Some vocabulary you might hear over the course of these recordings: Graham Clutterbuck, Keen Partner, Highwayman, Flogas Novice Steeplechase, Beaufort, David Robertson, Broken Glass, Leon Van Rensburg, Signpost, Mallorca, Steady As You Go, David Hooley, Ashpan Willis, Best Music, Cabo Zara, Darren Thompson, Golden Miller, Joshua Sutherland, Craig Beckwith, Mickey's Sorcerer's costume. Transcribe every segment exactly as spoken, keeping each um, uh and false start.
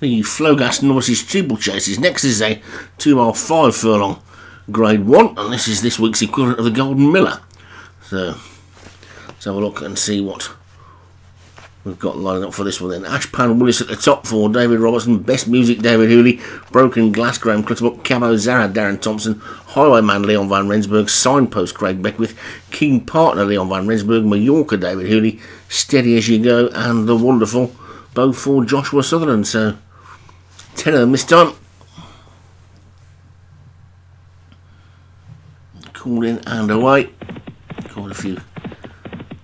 the Flogas Novice Steeplechase is next. This is a two mile five furlong grade one, and this is this week's equivalent of the Golden Miller. So let's have a look and see what we've got lining up for this one then. Ashpan Willis at the top for David Robertson, Best Music, David Hooley, Broken Glass, Graham Clutterbuck, Cabo Zara, Darren Thompson, Highwayman, Leon Van Rensburg, Signpost, Craig Beckwith, Keen Partner, Leon Van Rensburg, Mallorca, David Hooley, Steady As You Go, and the wonderful Beaufort, Joshua Sutherland. So ten of them this time. Called in and away. Quite a few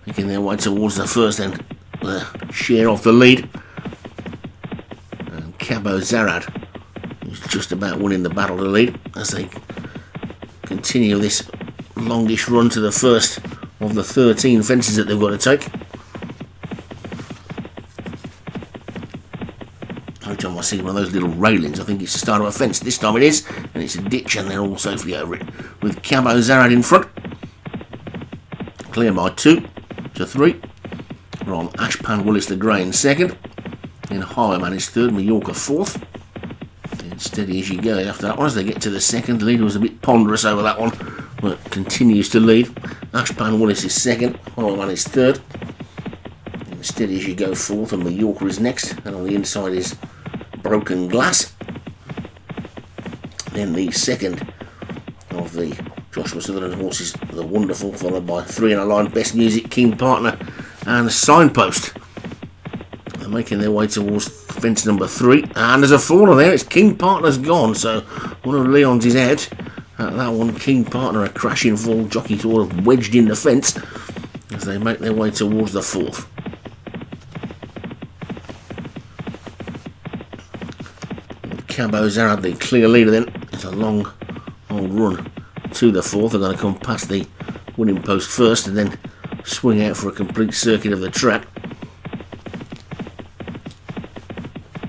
making their way towards the first end. The share off the lead, and Cabo Zarad is just about winning the battle to the lead as they continue this longish run to the first of the thirteen fences that they've got to take. Every time I see one of those little railings, I think it's the start of a fence. This time it is, and it's a ditch, and they're all safely over it with Cabo Zarad in front, clear by two to three. We're on Ashpan Willis the Grey in second, then Highwayman is third, Mallorca fourth, and Steady As You Go after that one. As they get to the second, the leader was a bit ponderous over that one, but continues to lead. Ashpan Willis is second, Highwayman is third, and Steady As You Go fourth, and Mallorca is next, and on the inside is Broken Glass. Then the second of the Joshua Sutherland horses, the wonderful, followed by three in a line, Best Music, Keen Partner, and Signpost. They're making their way towards fence number three, and there's a faller there. It's King Partner's gone, so one of Leon's is out. Uh, that one, King Partner, a crashing fall, jockey sort of wedged in the fence as they make their way towards the fourth. Cabo Zarad, the clear leader then. It's a long old run to the fourth. They're going to come past the winning post first and then swing out for a complete circuit of the track.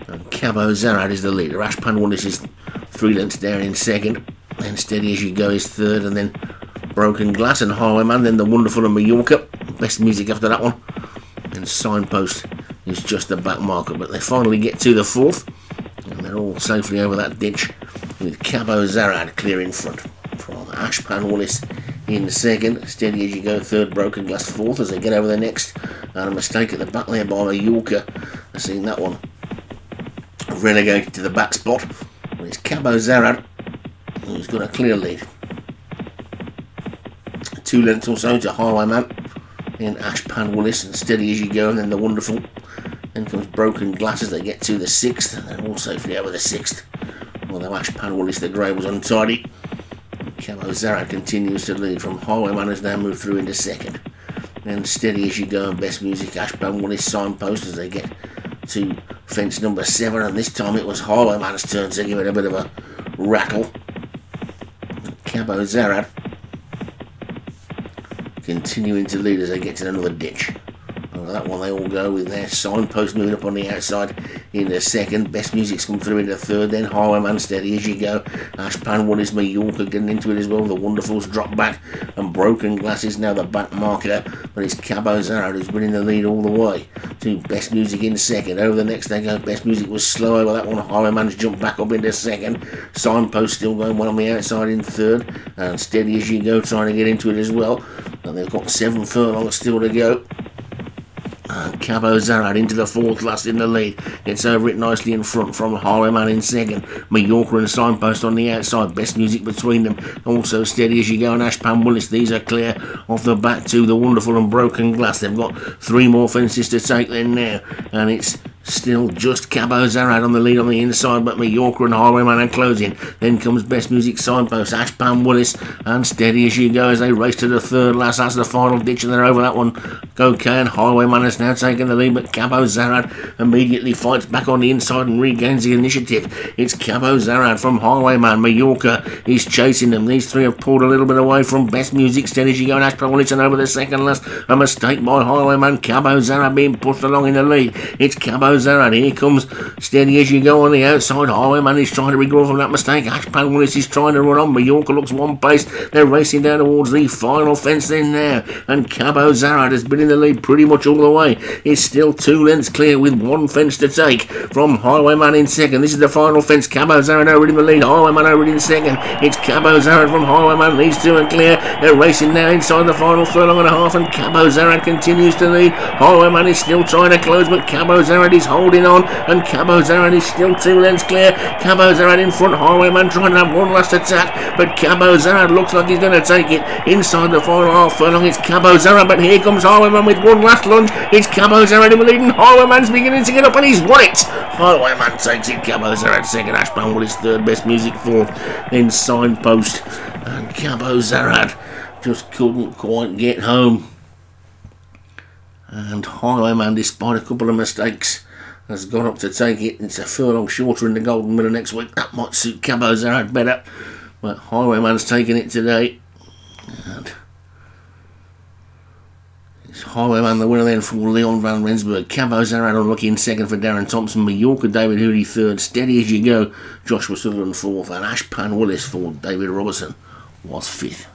And Cabo Zarad is the leader. Ashpan Willis is three lengths down in second, then Steady As You Go is third, and then Broken Glass and Highwayman, then the wonderful and Mallorca, Best Music after that one, and Signpost is just the back marker. But they finally get to the fourth, and they're all safely over that ditch with Cabo Zarad clear in front from Ashpan Willis in second, Steady As You Go third, Broken Glass fourth as they get over the next. And a mistake at the back there by Mallorca. I've seen that one relegated to the back spot. But it's Cabo Zarad who's got a clear lead. Two lengths or so to Highwayman, then Ashpan Willis and Steady As You Go, and then the wonderful. Then comes Broken Glass as they get to the sixth, and they're all safely over the sixth. Although Ashpan Willis the Grey was untidy. Cabo Zarad continues to lead from Highwayman, has now moved through into second. Then Steady As You Go and Best Music, Ashpan Willis, Signpost as they get to fence number seven, and this time it was Highwayman's turn to give it a bit of a rattle. Cabo Zarad continuing to lead as they get to another ditch. Over that one they all go with their Signpost moving up on the outside into second, Best Music's come through into third, then Highwayman, Steady As You Go, Ashpan Willis, Mallorca getting into it as well, the Wonderful's drop back, and Broken Glass is now the back marker, but it's Cabo Zarad who's winning the lead all the way to Best Music in second. Over the next they go, Best Music was slow over that one, Highwayman's jumped back up into second, Signpost still going well on the outside in third, and Steady As You Go trying to get into it as well, and they've got seven furlongs still to go. And Cabo Zarad into the fourth, last in the lead. Gets over it nicely in front from Highwayman in second. Mallorca and Signpost on the outside. Best Music between them. Also Steady As You Go and Ashpan Willis. These are clear off the back to the wonderful and Broken Glass. They've got three more fences to take then now. And it's still just Cabo Zarad on the lead on the inside, but Mallorca and Highwayman are closing. Then comes Best Music, Signpost, Ashpan Willis, and Steady As You Go as they race to the third last. That's the final ditch, and they're over that one. Okay, and Highwayman has now taken the lead, but Cabo Zarad immediately fights back on the inside and regains the initiative. It's Cabo Zarad from Highwayman. Mallorca is chasing them. These three have pulled a little bit away from Best Music, Steady As You Go, and Ashpan Willis, and over the second last, a mistake by Highwayman. Cabo Zarad being pushed along in the lead. It's Cabo Cabo Zara, and here comes Steady As You Go on the outside. Highwayman is trying to recover from that mistake. Ashpan Willis is trying to run on. Mallorca looks one pace. They're racing down towards the final fence in now, and Cabo Zara has been in the lead pretty much all the way. It's still two lengths clear with one fence to take from Highwayman in second. This is the final fence. Cabo Zara already in the lead. Highwayman already in second. It's Cabo Zara from Highwayman. These two are clear. They're racing now inside the final furlong and a half, and Cabo Zara continues to lead. Highwayman is still trying to close, but Cabo Zara is holding on, and Cabo Zara is still two lengths clear. Cabo Zara in front. Highwayman trying to have one last attack, but Cabo Zara looks like he's going to take it inside the final half furlong. It's Cabo Zara, but here comes Highwayman with one last lunge. It's Cabo Zara in the lead, and Highwayman's beginning to get up, and he's won it. Highwayman takes it. Cabo Zara second. Ashpan Willis third. Best Music fourth. Then Signpost, and Cabo Zara just couldn't quite get home. And Highwayman, despite a couple of mistakes, has got up to take it. It's a furlong shorter in the Golden Miller next week. That might suit Cabo Zara better, but Highwayman's taking it today. And it's Highwayman the winner then for Leon Van Rensburg. Cabo Zara unlucky in second for Darren Thompson. Mallorca David Hooley third. Steady As You Go, Joshua Sutherland fourth. And Ashpan Willis for David Robertson was fifth.